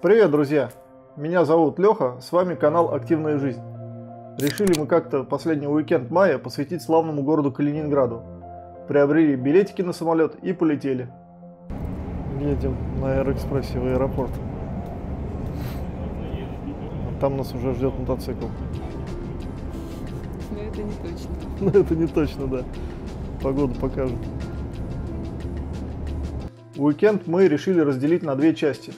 Привет, друзья! Меня зовут Леха, с вами канал «Активная Жизнь». Решили мы как-то последний уикенд мая посвятить славному городу Калининграду. Приобрели билетики на самолет и полетели. Едем на Аэроэкспрессе в аэропорт. А там нас уже ждет мотоцикл. Но это не точно. Но это не точно, да. Погода покажет. Уикенд мы решили разделить на две части.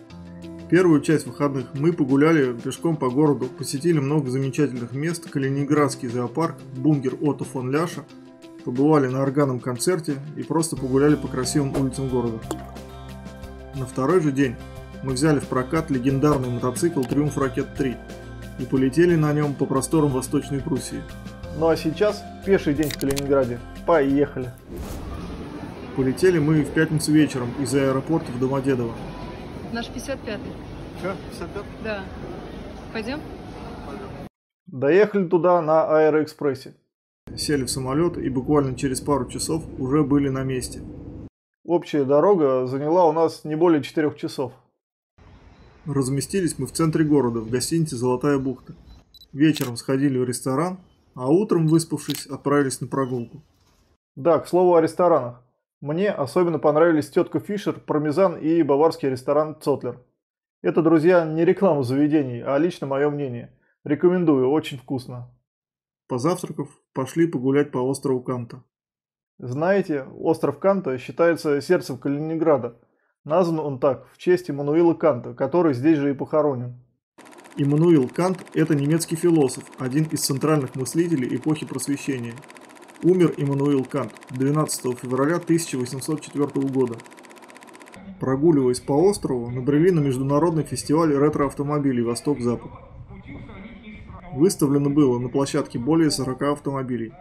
Первую часть выходных мы погуляли пешком по городу, посетили много замечательных мест, Калининградский зоопарк, бунгер Отто фон Ляша, побывали на органном концерте и просто погуляли по красивым улицам города. На второй же день мы взяли в прокат легендарный мотоцикл «Триумф Ракет 3» и полетели на нем по просторам Восточной Пруссии. Ну а сейчас пеший день в Калининграде. Поехали! Полетели мы в пятницу вечером из аэропорта в Домодедово. Наш 55-й. Че, 55? Да. Пойдем? Пойдем. Доехали туда на Аэроэкспрессе. Сели в самолет и буквально через пару часов уже были на месте. Общая дорога заняла у нас не более 4 часов. Разместились мы в центре города, в гостинице «Золотая бухта». Вечером сходили в ресторан, а утром, выспавшись, отправились на прогулку. Да, к слову о ресторанах. Мне особенно понравились тетка Фишер, пармезан и баварский ресторан Цотлер. Это, друзья, не реклама заведений, а лично мое мнение. Рекомендую, очень вкусно. Позавтракав, пошли погулять по острову Канта. Знаете, остров Канта считается сердцем Калининграда. Назван он так в честь Иммануила Канта, который здесь же и похоронен. Иммануил Кант – это немецкий философ, один из центральных мыслителей эпохи Просвещения. Умер Иммануил Кант 12 февраля 1804 года. Прогуливаясь по острову, набрели на международный фестиваль ретро-автомобилей «Восток-Запад». Выставлено было на площадке более 40 автомобилей.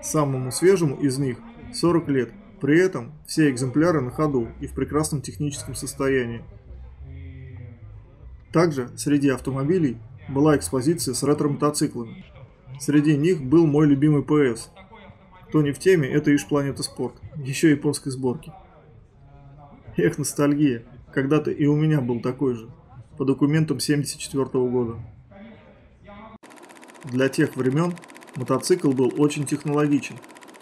Самому свежему из них 40 лет, при этом все экземпляры на ходу и в прекрасном техническом состоянии. Также среди автомобилей была экспозиция с ретро-мотоциклами. Среди них был мой любимый ПС. Кто не в теме, это иж Планета Спорт, еще японской сборки. Эх, ностальгия, когда-то и у меня был такой же, по документам 1974 года. Для тех времен мотоцикл был очень технологичен.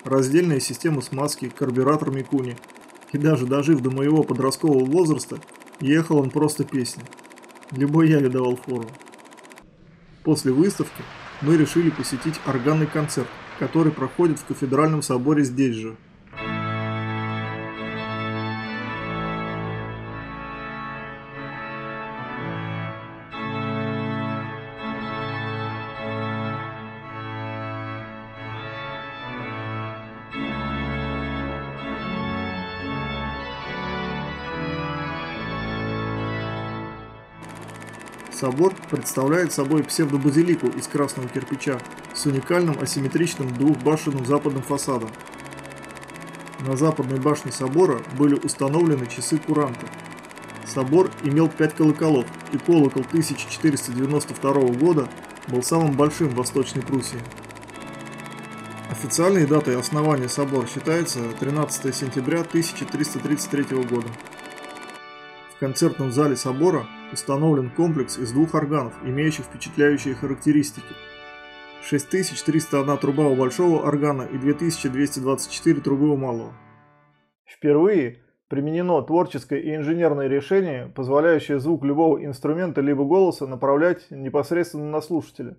Раздельная система смазки, карбюратор Микуни. И даже дожив до моего подросткового возраста, ехал он просто песней. Любой я давал фору. После выставки мы решили посетить органный концерт, который проходит в кафедральном соборе здесь же. Собор представляет собой псевдобазилику из красного кирпича с уникальным асимметричным двухбашенным западным фасадом. На западной башне собора были установлены часы куранта. Собор имел 5 колоколов, и колокол 1492 года был самым большим в Восточной Пруссии. Официальной датой основания собора считается 13 сентября 1333 года. В концертном зале собора установлен комплекс из двух органов, имеющих впечатляющие характеристики. 6301 труба у большого органа и 2224 трубы у малого. Впервые применено творческое и инженерное решение, позволяющее звук любого инструмента либо голоса направлять непосредственно на слушателя.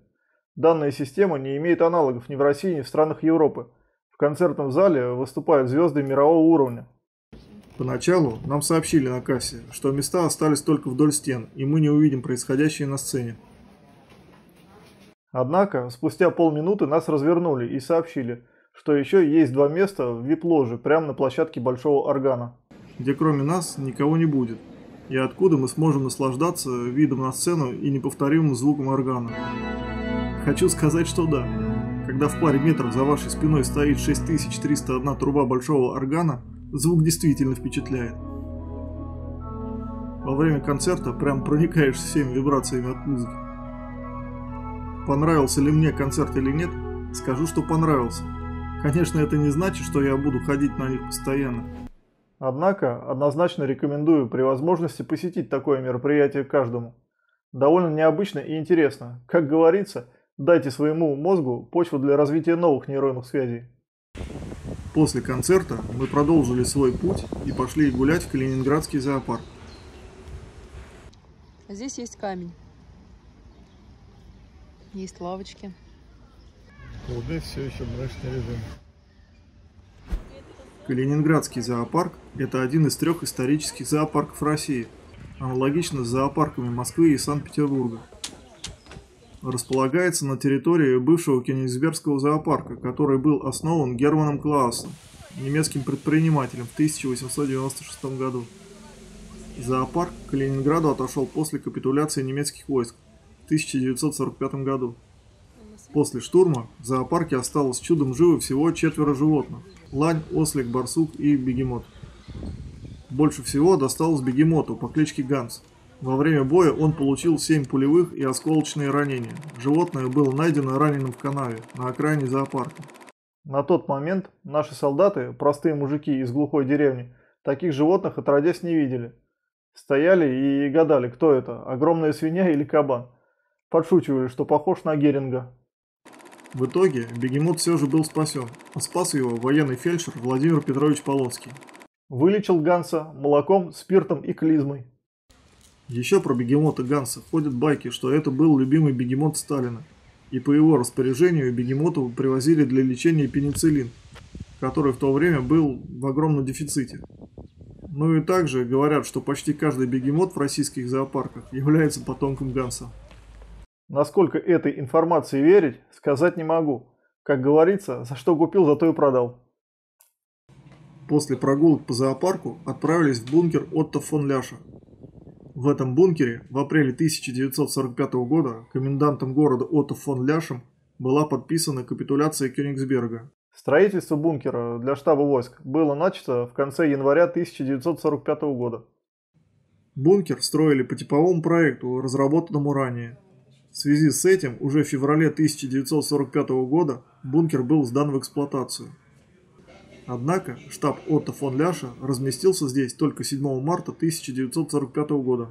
Данная система не имеет аналогов ни в России, ни в странах Европы. В концертном зале выступают звезды мирового уровня. Поначалу нам сообщили на кассе, что места остались только вдоль стен, и мы не увидим происходящее на сцене. Однако, спустя полминуты нас развернули и сообщили, что еще есть два места в вип-ложе, прямо на площадке большого органа. Где кроме нас никого не будет, и откуда мы сможем наслаждаться видом на сцену и неповторимым звуком органа. Хочу сказать, что да. Когда в паре метров за вашей спиной стоит 6301 труба большого органа, звук действительно впечатляет. Во время концерта прям проникаешь всеми вибрациями от музыки. Понравился ли мне концерт или нет, скажу, что понравился. Конечно, это не значит, что я буду ходить на них постоянно. Однако, однозначно рекомендую при возможности посетить такое мероприятие каждому. Довольно необычно и интересно. Как говорится, дайте своему мозгу почву для развития новых нейронных связей. После концерта мы продолжили свой путь и пошли гулять в Калининградский зоопарк. Здесь есть камень. Есть лавочки. Голубей все еще брачный режим. Калининградский зоопарк – это один из трех исторических зоопарков России, аналогично с зоопарками Москвы и Санкт-Петербурга. Располагается на территории бывшего Кенигсбергского зоопарка, который был основан Германом Клаусом, немецким предпринимателем, в 1896 году. Зоопарк к Калининграду отошел после капитуляции немецких войск в 1945 году. После штурма в зоопарке осталось чудом живы всего 4 животных. Лань, ослик, барсук и бегемот. Больше всего досталось бегемоту по кличке Ганс. Во время боя он получил 7 пулевых и осколочные ранения. Животное было найдено раненым в канаве на окраине зоопарка. На тот момент наши солдаты, простые мужики из глухой деревни, таких животных отродясь не видели. Стояли и гадали, кто это, огромная свинья или кабан. Подшучивали, что похож на Геринга. В итоге бегемот все же был спасен, а спас его военный фельдшер Владимир Петрович Полоцкий. Вылечил Ганса молоком, спиртом и клизмой. Еще про бегемота Ганса ходят байки, что это был любимый бегемот Сталина, и по его распоряжению бегемоту привозили для лечения пенициллин, который в то время был в огромном дефиците. Ну и также говорят, что почти каждый бегемот в российских зоопарках является потомком Ганса. Насколько этой информации верить, сказать не могу. Как говорится, за что купил, зато и продал. После прогулок по зоопарку отправились в бункер Отто фон Ляша. В этом бункере в апреле 1945 года комендантом города Отто фон Ляшем была подписана капитуляция Кёнигсберга. Строительство бункера для штаба войск было начато в конце января 1945 года. Бункер строили по типовому проекту, разработанному ранее. В связи с этим уже в феврале 1945 года бункер был сдан в эксплуатацию. Однако штаб Отто фон Ляша разместился здесь только 7 марта 1945 года.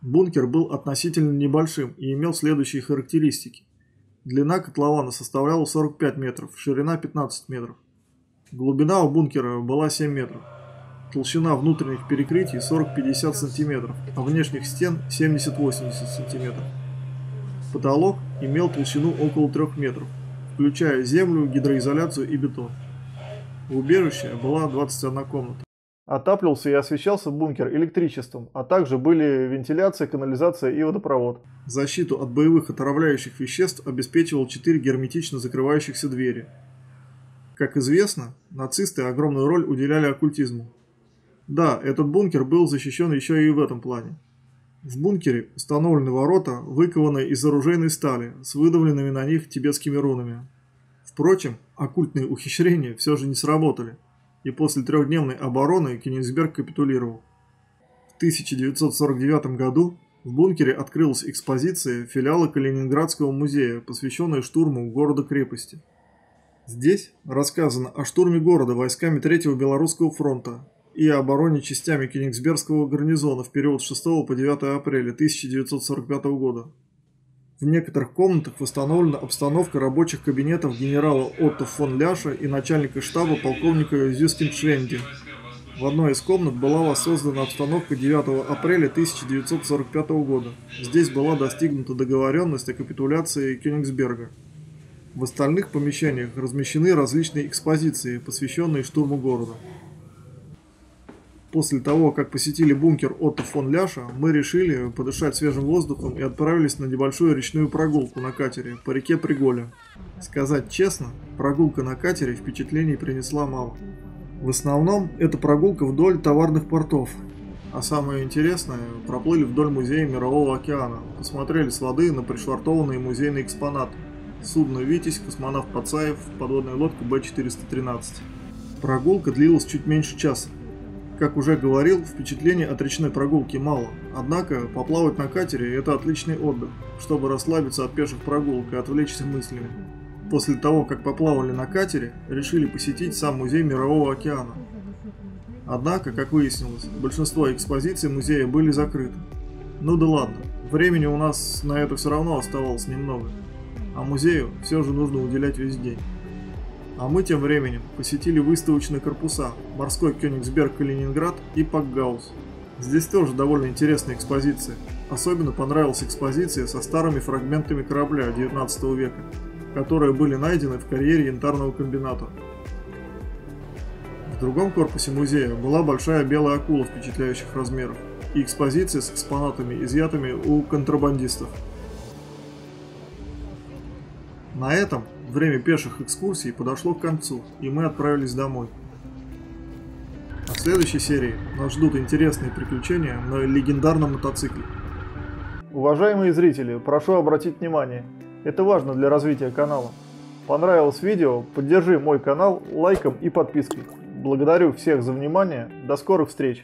Бункер был относительно небольшим и имел следующие характеристики. Длина котлована составляла 45 метров, ширина 15 метров. Глубина у бункера была 7 метров. Толщина внутренних перекрытий 40-50 см, а внешних стен 70-80 см. Потолок имел толщину около 3 метров, включая землю, гидроизоляцию и бетон. В убежище была 21 комната. Отапливался и освещался бункер электричеством, а также были вентиляция, канализация и водопровод. Защиту от боевых отравляющих веществ обеспечивал 4 герметично закрывающихся двери. Как известно, нацисты огромную роль уделяли оккультизму. Да, этот бункер был защищен еще и в этом плане. В бункере установлены ворота, выкованные из оружейной стали, с выдавленными на них тибетскими рунами. Впрочем, оккультные ухищрения все же не сработали, и после трехдневной обороны Кенигсберг капитулировал. В 1949 году в бункере открылась экспозиция филиала Калининградского музея, посвященная штурму города-крепости. Здесь рассказано о штурме города войсками Третьего Белорусского фронта и обороне частями Кенигсбергского гарнизона в период с 6 по 9 апреля 1945 года. В некоторых комнатах восстановлена обстановка рабочих кабинетов генерала Отто фон Ляша и начальника штаба полковника Зюскен Швенди. В одной из комнат была воссоздана обстановка 9 апреля 1945 года. Здесь была достигнута договоренность о капитуляции Кенигсберга. В остальных помещениях размещены различные экспозиции, посвященные штурму города. После того, как посетили бункер Отто фон Ляша, мы решили подышать свежим воздухом и отправились на небольшую речную прогулку на катере по реке Приголя. Сказать честно, прогулка на катере впечатлений принесла мало. В основном это прогулка вдоль товарных портов. А самое интересное, проплыли вдоль музея Мирового океана, посмотрели с воды на пришвартованные музейные экспонаты. Судно «Витязь», космонавт Пацаев, подводная лодка Б-413. Прогулка длилась чуть меньше часа. Как уже говорил, впечатлений от речной прогулки мало, однако поплавать на катере – это отличный отдых, чтобы расслабиться от пеших прогулок и отвлечься мыслями. После того, как поплавали на катере, решили посетить сам музей Мирового океана. Однако, как выяснилось, большинство экспозиций музея были закрыты. Ну да ладно, времени у нас на это все равно оставалось немного, а музею все же нужно уделять весь день. А мы тем временем посетили выставочные корпуса «Морской Кёнигсберг-Калининград» и «Пакгаус». Здесь тоже довольно интересные экспозиции. Особенно понравилась экспозиция со старыми фрагментами корабля XIX века, которые были найдены в карьере янтарного комбината. В другом корпусе музея была большая белая акула впечатляющих размеров и экспозиция с экспонатами, изъятыми у контрабандистов. На этом время пеших экскурсий подошло к концу, и мы отправились домой. А в следующей серии нас ждут интересные приключения на легендарном мотоцикле. Уважаемые зрители, прошу обратить внимание, это важно для развития канала. Понравилось видео? Поддержи мой канал лайком и подпиской. Благодарю всех за внимание, до скорых встреч!